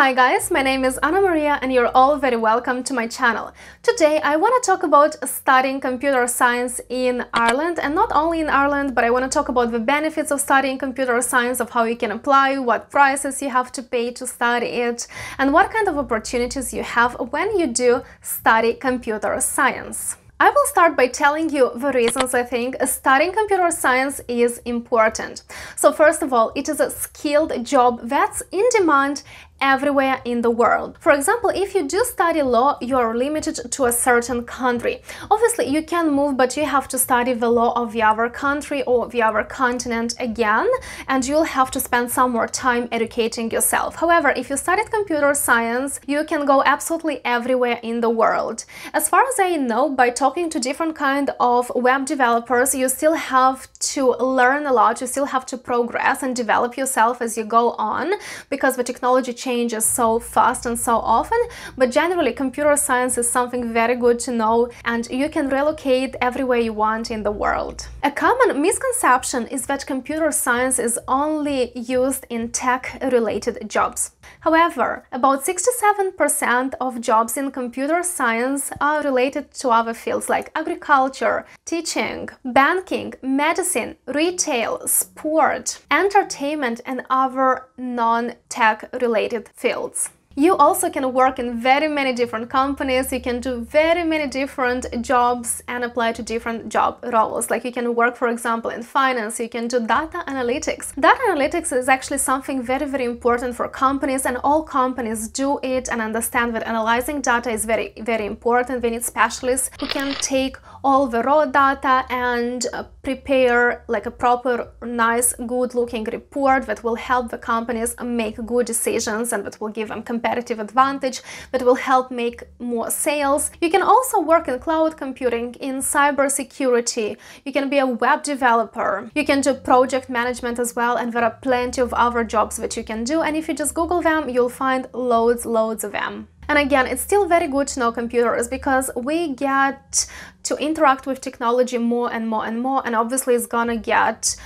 Hi guys, my name is Ana Maria and you're all very welcome to my channel. Today I want to talk about studying computer science in Ireland, and not only in Ireland, but I want to talk about the benefits of studying computer science, of how you can apply, what prices you have to pay to study it, and what kind of opportunities you have when you do study computer science. I will start by telling you the reasons I think studying computer science is important. So first of all, it is a skilled job that's in demand everywhere in the world. For example, if you do study law, you are limited to a certain country. Obviously, you can move, but you have to study the law of the other country or the other continent again, and you'll have to spend some more time educating yourself. However, if you studied computer science, you can go absolutely everywhere in the world. As far as I know, by talking to different kind of web developers, you still have to learn a lot, you still have to progress and develop yourself as you go on, because the technology changes so fast and so often. But generally, computer science is something very good to know, and you can relocate everywhere you want in the world. A common misconception is that computer science is only used in tech-related jobs. However, about 67% of jobs in computer science are related to other fields like agriculture, teaching, banking, medicine, retail, sport, entertainment, and other non-tech related fields. You also can work in very many different companies, you can do very many different jobs and apply to different job roles. Like you can work, for example, in finance, you can do data analytics. Data analytics is actually something very, very important for companies, and all companies do it and understand that analyzing data is very, very important. They need specialists who can take all the raw data and prepare like a proper, nice, good-looking report that will help the companies make good decisions and that will give them competitive advantage, that will help make more sales. You can also work in cloud computing, in cybersecurity. You can be a web developer. You can do project management as well, and there are plenty of other jobs that you can do. And if you just Google them, you'll find loads of them. And again, it's still very good to know computers, because we get to interact with technology more and more and more, and obviously it's gonna get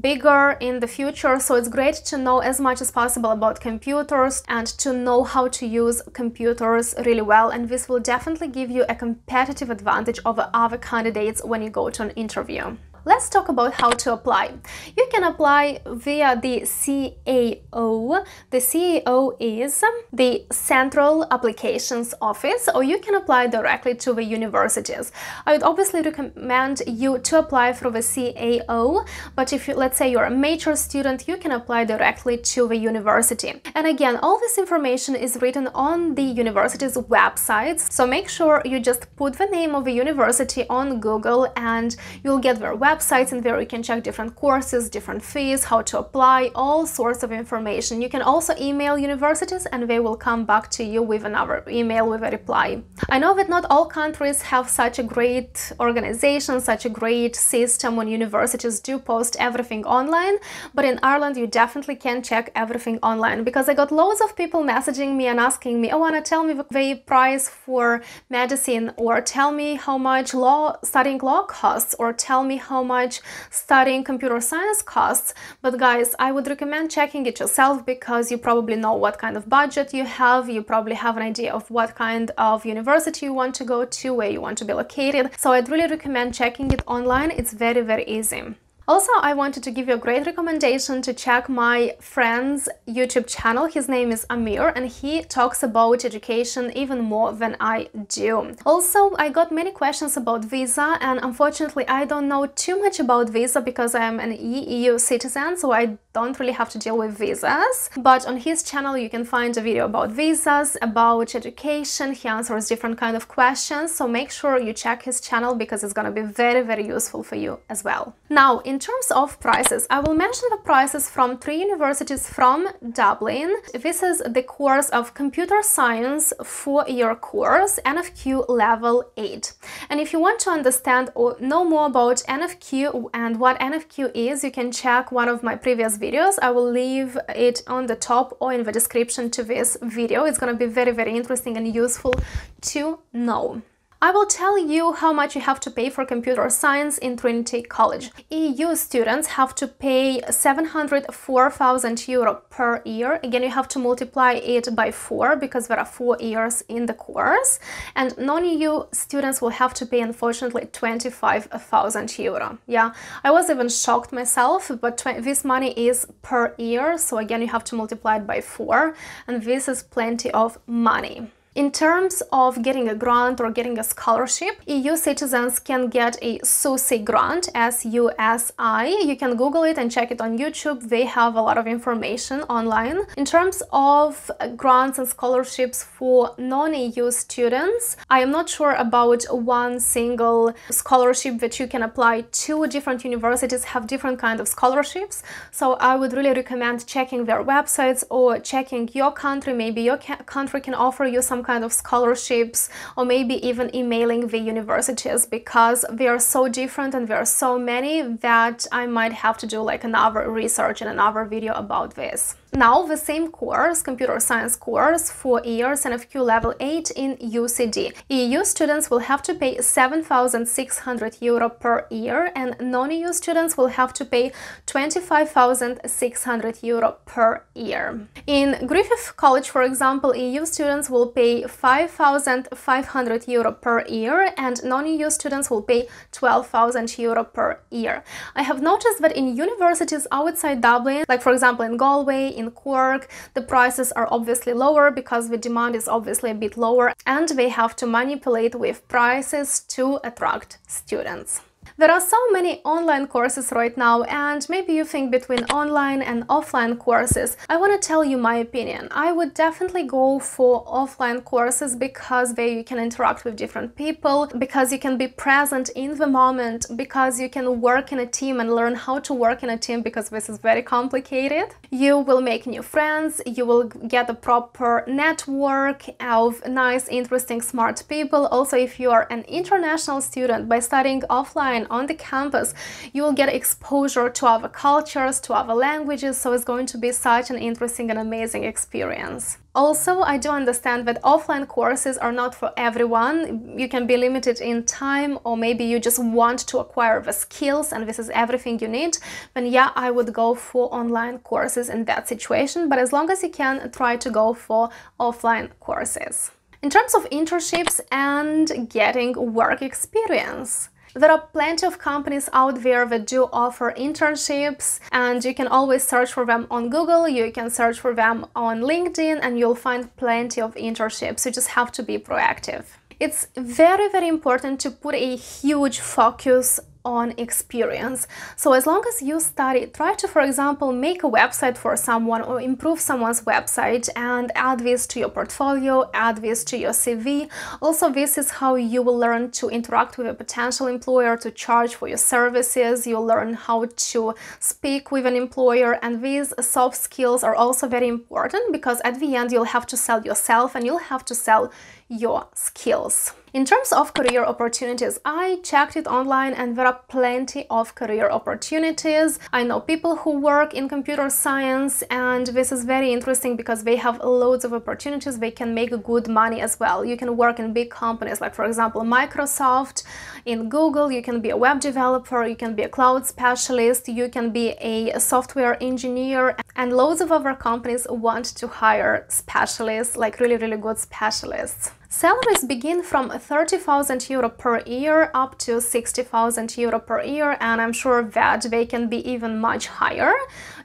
bigger in the future, so it's great to know as much as possible about computers and to know how to use computers really well, and this will definitely give you a competitive advantage over other candidates when you go to an interview. Let's talk about how to apply. You can apply via the CAO. The CAO is the Central Applications Office, or you can apply directly to the universities. I would obviously recommend you to apply through the CAO, but if you, let's say you're a major student, you can apply directly to the university. And again, all this information is written on the university's websites, so make sure you just put the name of the university on Google and you'll get their websites, and there you can check different courses, different fees, how to apply, all sorts of information. You can also email universities and they will come back to you with another email with a reply. I know that not all countries have such a great organization, such a great system when universities do post everything online, but in Ireland you definitely can check everything online, because I got loads of people messaging me and asking me, oh Anna, tell me the price for medicine, or tell me how much studying law costs, or tell me how much studying computer science costs. But guys, I would recommend checking it yourself, because you probably know what kind of budget you have, you probably have an idea of what kind of university you want to go to, where you want to be located. So I'd really recommend checking it online, it's very, very easy. Also, I wanted to give you a great recommendation to check my friend's YouTube channel. His name is Aamir, and he talks about education even more than I do. Also, I got many questions about visa, and unfortunately, I don't know too much about visa because I am an EU citizen, so I don't really have to deal with visas. But on his channel, you can find a video about visas, about education. He answers different kind of questions, so make sure you check his channel, because it's gonna be very, very useful for you as well. Now, in terms of prices, I will mention the prices from three universities from Dublin. This is the course of computer science, four-year course, NFQ level 8. And if you want to understand or know more about NFQ and what NFQ is, you can check one of my previous videos. I will leave it on the top or in the description to this video. It's going to be very, very interesting and useful to know. I will tell you how much you have to pay for computer science in Trinity College. EU students have to pay 704,000 euro per year. Again, you have to multiply it by 4 because there are 4 years in the course, and non-EU students will have to pay, unfortunately, 25,000 euro. Yeah, I was even shocked myself, but this money is per year, so again, you have to multiply it by 4, and this is plenty of money. In terms of getting a grant or getting a scholarship, EU citizens can get a SUSI grant, SUSI. You can Google it and check it on YouTube. They have a lot of information online. In terms of grants and scholarships for non-EU students, I am not sure about one single scholarship that you can apply to. Different universities have different kind of scholarships. So I would really recommend checking their websites or checking your country. Maybe your country can offer you some kind of scholarships, or maybe even emailing the universities, because they are so different and there are so many that I might have to do like another research and another video about this. Now the same course, computer science course, 4 years, NFQ level 8 in UCD. EU students will have to pay 7,600 euro per year, and non-EU students will have to pay 25,600 euro per year. In Griffith College, for example, EU students will pay 5,500 euro per year, and non-EU students will pay 12,000 euro per year. I have noticed that in universities outside Dublin, like for example in Galway, in Cork, the prices are obviously lower because the demand is obviously a bit lower, and they have to manipulate with prices to attract students. There are so many online courses right now, and maybe you think between online and offline courses. I want to tell you my opinion. I would definitely go for offline courses because there you can interact with different people, because you can be present in the moment, because you can work in a team and learn how to work in a team, because this is very complicated. You will make new friends, you will get a proper network of nice, interesting, smart people. Also, if you are an international student, by studying offline on the campus, you will get exposure to other cultures, to other languages, so it's going to be such an interesting and amazing experience. Also, I do understand that offline courses are not for everyone. You can be limited in time, or maybe you just want to acquire the skills and this is everything you need. Then yeah, I would go for online courses in that situation, but as long as you can, try to go for offline courses. In terms of internships and getting work experience, there are plenty of companies out there that do offer internships, and you can always search for them on Google, you can search for them on LinkedIn, and you'll find plenty of internships. You just have to be proactive. It's very, very important to put a huge focus on experience. So as long as you study, try to, for example, make a website for someone or improve someone's website and add this to your portfolio, add this to your CV. Also, this is how you will learn to interact with a potential employer, to charge for your services. You'll learn how to speak with an employer, and these soft skills are also very important because at the end you'll have to sell yourself and you'll have to sell your skills. In terms of career opportunities, I checked it online and there are plenty of career opportunities. I know people who work in computer science, and this is very interesting because they have loads of opportunities. They can make good money as well. You can work in big companies like, for example, Microsoft, in Google. You can be a web developer, you can be a cloud specialist, you can be a software engineer, and loads of other companies want to hire specialists, like really, really good specialists. Salaries begin from 30,000 euro per year up to 60,000 euro per year, and I'm sure that they can be even much higher.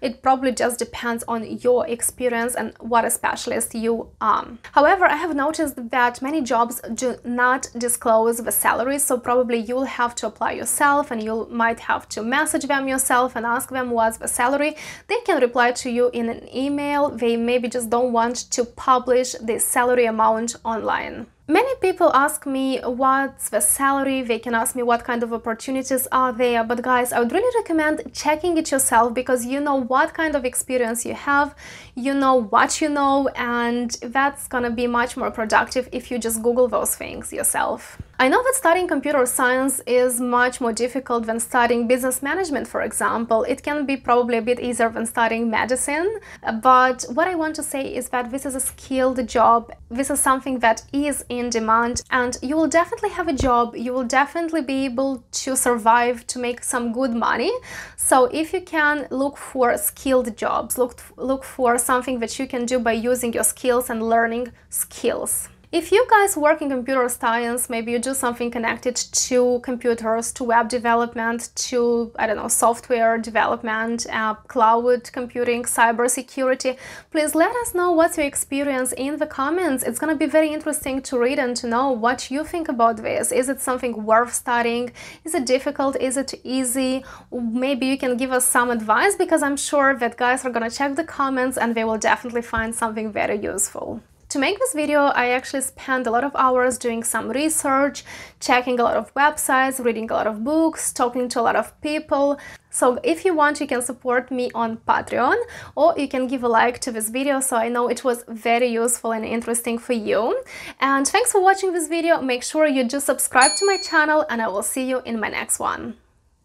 It probably just depends on your experience and what a specialist you are. However, I have noticed that many jobs do not disclose the salaries, so probably you'll have to apply yourself and you might have to message them yourself and ask them what's the salary. They can reply to you in an email. They maybe just don't want to publish the salary amount online. Many people ask me what's the salary, they can ask me what kind of opportunities are there, but guys, I would really recommend checking it yourself, because you know what kind of experience you have, you know what you know, and that's gonna be much more productive if you just Google those things yourself. I know that studying computer science is much more difficult than studying business management, for example. It can be probably a bit easier than studying medicine. But what I want to say is that this is a skilled job. This is something that is in demand, and you will definitely have a job. You will definitely be able to survive, to make some good money. So if you can, look for skilled jobs, look for something that you can do by using your skills and learning skills. If you guys work in computer science, maybe you do something connected to computers, to web development, to, I don't know, software development, cloud computing, cybersecurity, please let us know what's your experience in the comments. It's going to be very interesting to read and to know what you think about this. Is it something worth studying? Is it difficult? Is it easy? Maybe you can give us some advice, because I'm sure that guys are going to check the comments and they will definitely find something very useful. To make this video, I actually spent a lot of hours doing some research, checking a lot of websites, reading a lot of books, talking to a lot of people. So if you want, you can support me on Patreon, or you can give a like to this video, so I know it was very useful and interesting for you. And thanks for watching this video. Make sure you do subscribe to my channel, and I will see you in my next one.